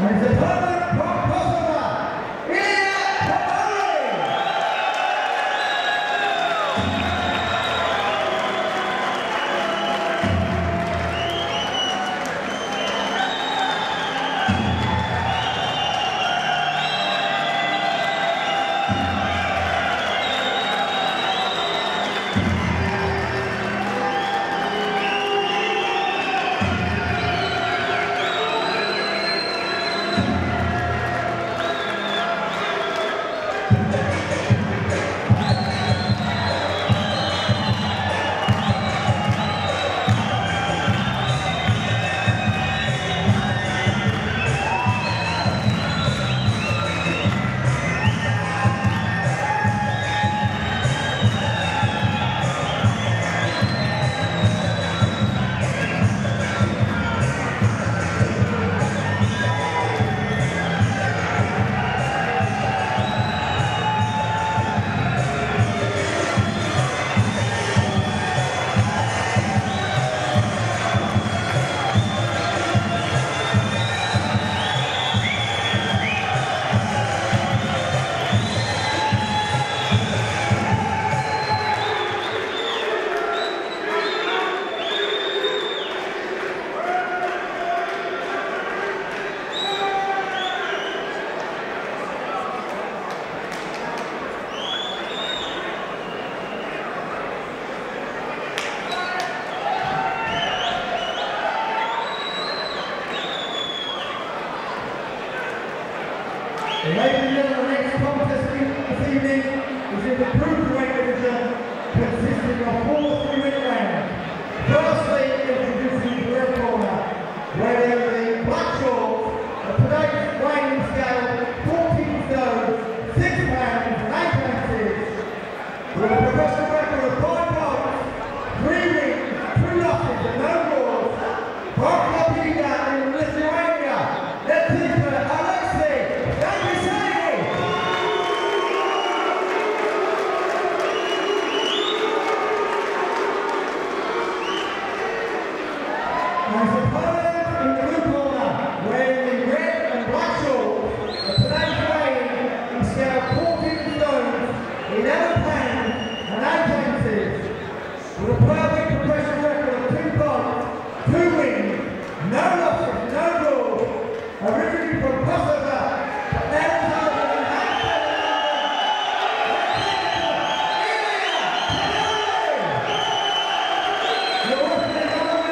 And the partner from Kosovo, Iria Pavlov. Ladies and gentlemen, the next contest this evening is in the cruiserweight division, consisting of 4 three-minute rounds. Firstly, introducing the red corner, wearing the black shorts, the today's weighing scale, 14 stones, 6 pounds, 8 ounces, with a professional record of 5 fights, 3 wins, 2 losses, and no draws. From Klaipėda in Lithuania, let's see. As the partner in the blue corner, wearing the red and black shorts, the today's weighing in scale 14 stones, 11 pounds and 8 ounces, with a perfect professional record of 2 fights, 2 wins, no losses, no draws, originally from Kosovo, but now retired in Iria Pavlov.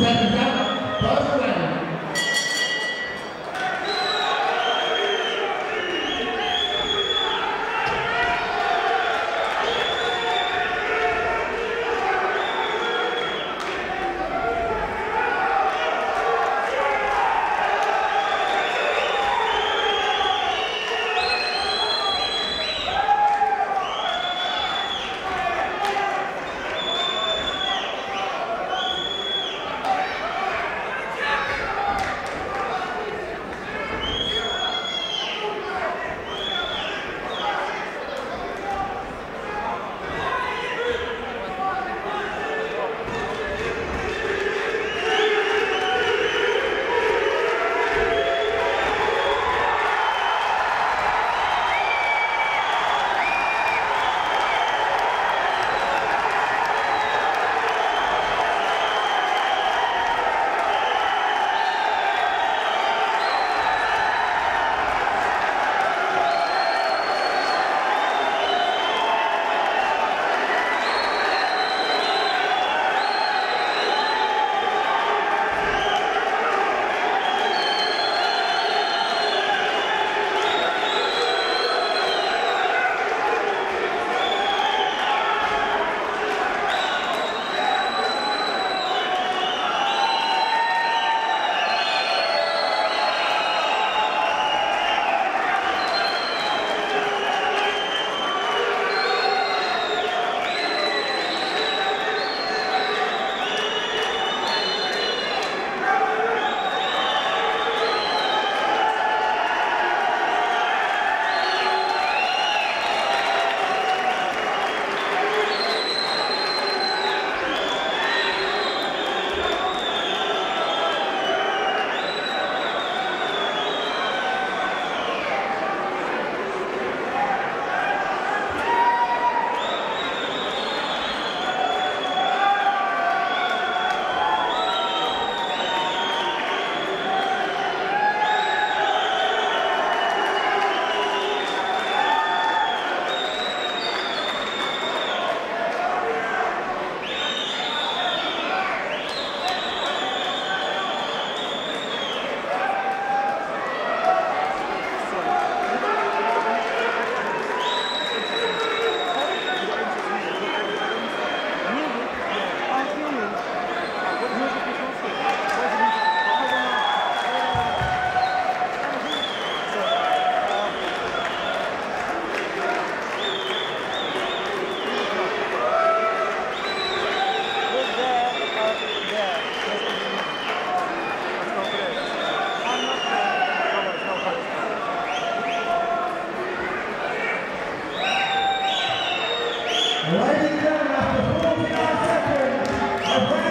Second round, first round. Ladies and gentlemen, after 45 seconds,